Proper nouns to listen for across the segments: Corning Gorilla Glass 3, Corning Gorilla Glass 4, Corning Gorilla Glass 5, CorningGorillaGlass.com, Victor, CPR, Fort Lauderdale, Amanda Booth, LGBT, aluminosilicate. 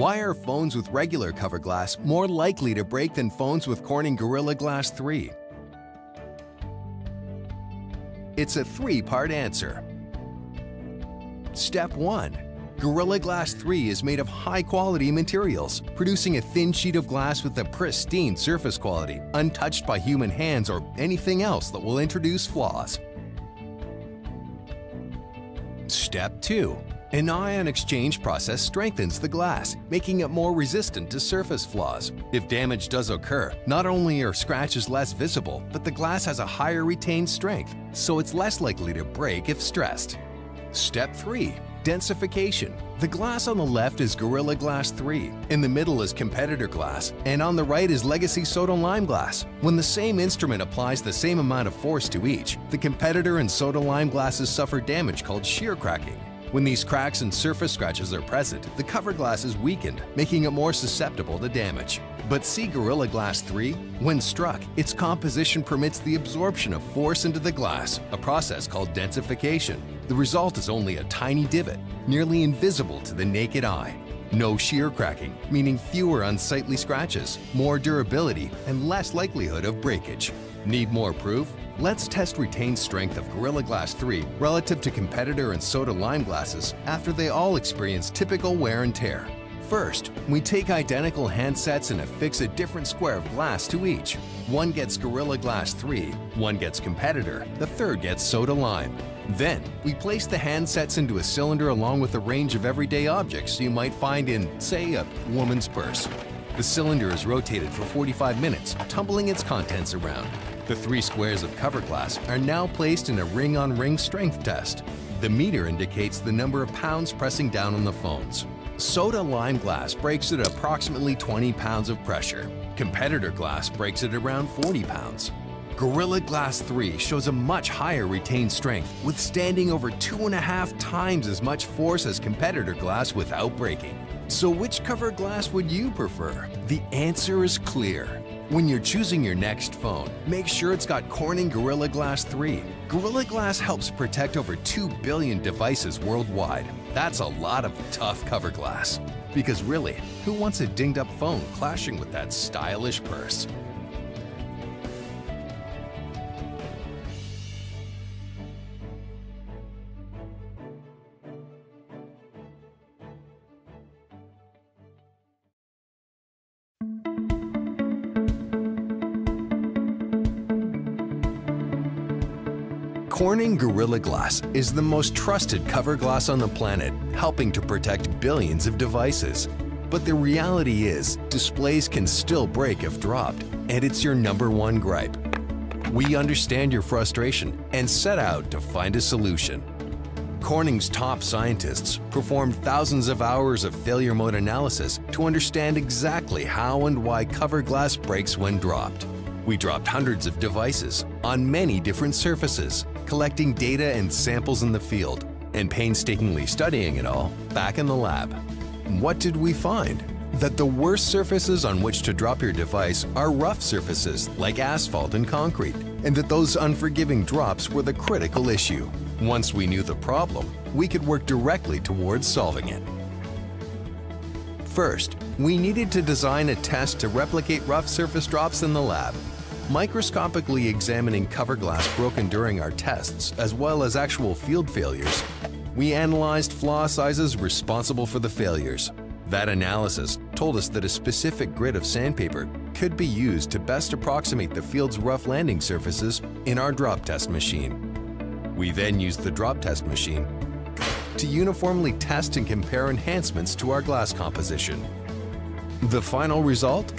Why are phones with regular cover glass more likely to break than phones with Corning Gorilla Glass 3? It's a three-part answer. Step 1. Gorilla Glass 3 is made of high-quality materials, producing a thin sheet of glass with a pristine surface quality, untouched by human hands or anything else that will introduce flaws. Step 2. An ion exchange process strengthens the glass, making it more resistant to surface flaws. If damage does occur, not only are scratches less visible, but the glass has a higher retained strength, so it's less likely to break if stressed. Step 3. Densification. The glass on the left is Gorilla Glass 3, in the middle is competitor glass, and on the right is legacy soda-lime glass. When the same instrument applies the same amount of force to each, the competitor and soda-lime glasses suffer damage called shear cracking. When these cracks and surface scratches are present, the cover glass is weakened, making it more susceptible to damage. But see Gorilla Glass 3? When struck, its composition permits the absorption of force into the glass, a process called densification. The result is only a tiny divot, nearly invisible to the naked eye. No shear cracking, meaning fewer unsightly scratches, more durability, and less likelihood of breakage. Need more proof? Let's test retained strength of Gorilla Glass 3 relative to competitor and soda-lime glasses after they all experience typical wear and tear. First, we take identical handsets and affix a different square of glass to each. One gets Gorilla Glass 3, one gets competitor, the third gets soda-lime. Then, we place the handsets into a cylinder along with a range of everyday objects you might find in, say, a woman's purse. The cylinder is rotated for 45 minutes, tumbling its contents around. The three squares of cover glass are now placed in a ring-on-ring strength test. The meter indicates the number of pounds pressing down on the phones. Soda-lime glass breaks at approximately 20 pounds of pressure. Competitor glass breaks at around 40 pounds. Gorilla Glass 3 shows a much higher retained strength, withstanding over 2.5 times as much force as competitor glass without breaking. So which cover glass would you prefer? The answer is clear. When you're choosing your next phone, make sure it's got Corning Gorilla Glass 3. Gorilla Glass helps protect over 2 billion devices worldwide. That's a lot of tough cover glass. Because really, who wants a dinged-up phone clashing with that stylish purse? Corning Gorilla Glass is the most trusted cover glass on the planet, helping to protect billions of devices. But the reality is, displays can still break if dropped, and it's your #1 gripe. We understand your frustration and set out to find a solution. Corning's top scientists performed thousands of hours of failure mode analysis to understand exactly how and why cover glass breaks when dropped. We dropped hundreds of devices on many different surfaces, collecting data and samples in the field, and painstakingly studying it all back in the lab. What did we find? That the worst surfaces on which to drop your device are rough surfaces like asphalt and concrete, and that those unforgiving drops were the critical issue. Once we knew the problem, we could work directly towards solving it. First, we needed to design a test to replicate rough surface drops in the lab. Microscopically examining cover glass broken during our tests, as well as actual field failures, we analyzed flaw sizes responsible for the failures. That analysis told us that a specific grit of sandpaper could be used to best approximate the field's rough landing surfaces in our drop test machine. We then used the drop test machine to uniformly test and compare enhancements to our glass composition. The final result?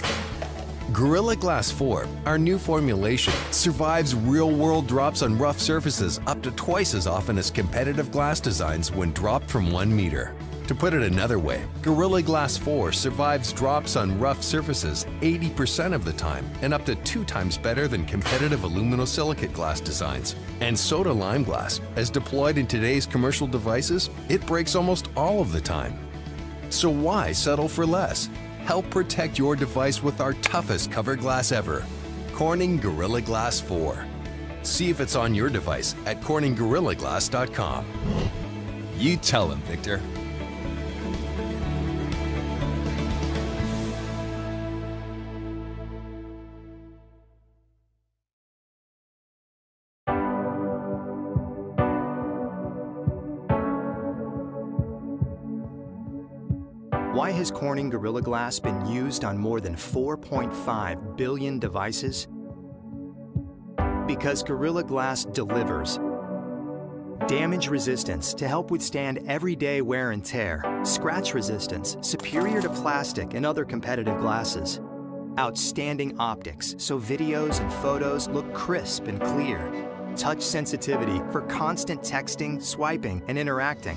Gorilla Glass 4, our new formulation, survives real-world drops on rough surfaces up to twice as often as competitive glass designs when dropped from 1 meter. To put it another way, Gorilla Glass 4 survives drops on rough surfaces 80% of the time and up to 2 times better than competitive aluminosilicate glass designs. And soda-lime glass, as deployed in today's commercial devices, it breaks almost all of the time. So why settle for less? Help protect your device with our toughest cover glass ever, Corning Gorilla Glass 4. See if it's on your device at CorningGorillaGlass.com. You tell him, Victor. Why has Corning Gorilla Glass been used on more than 4.5 billion devices? Because Gorilla Glass delivers damage resistance to help withstand everyday wear and tear, scratch resistance superior to plastic and other competitive glasses, outstanding optics so videos and photos look crisp and clear, touch sensitivity for constant texting, swiping, and interacting.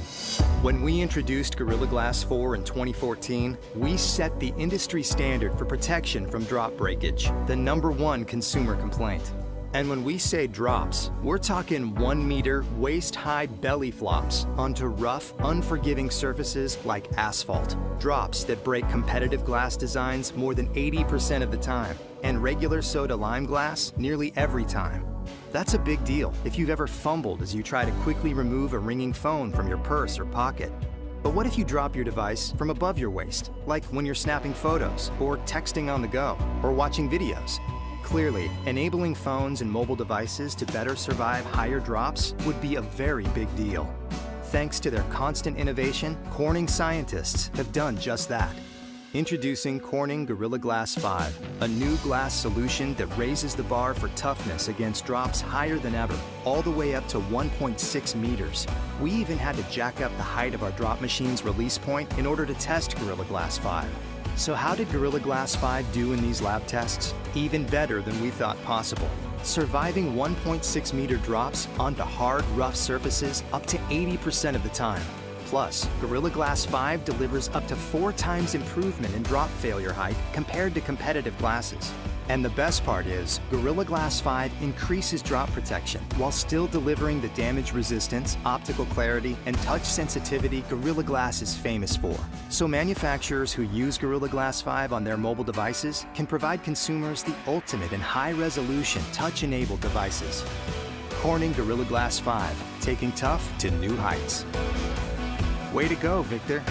When we introduced Gorilla Glass 4 in 2014, we set the industry standard for protection from drop breakage, the #1 consumer complaint. And when we say drops, we're talking 1 meter, waist-high belly flops onto rough, unforgiving surfaces like asphalt. Drops that break competitive glass designs more than 80% of the time, and regular soda lime glass nearly every time. That's a big deal if you've ever fumbled as you try to quickly remove a ringing phone from your purse or pocket. But what if you drop your device from above your waist, like when you're snapping photos, or texting on the go, or watching videos? Clearly, enabling phones and mobile devices to better survive higher drops would be a very big deal. Thanks to their constant innovation, Corning scientists have done just that. Introducing Corning Gorilla Glass 5, a new glass solution that raises the bar for toughness against drops higher than ever, all the way up to 1.6 meters. We even had to jack up the height of our drop machine's release point in order to test Gorilla Glass 5. So how did Gorilla Glass 5 do in these lab tests? Even better than we thought possible, surviving 1.6 meter drops onto hard, rough surfaces up to 80% of the time. Plus, Gorilla Glass 5 delivers up to 4 times improvement in drop failure height compared to competitive glasses. And the best part is, Gorilla Glass 5 increases drop protection while still delivering the damage resistance, optical clarity, and touch sensitivity Gorilla Glass is famous for. So manufacturers who use Gorilla Glass 5 on their mobile devices can provide consumers the ultimate in high-resolution, touch-enabled devices. Corning Gorilla Glass 5, taking tough to new heights. Way to go, Victor.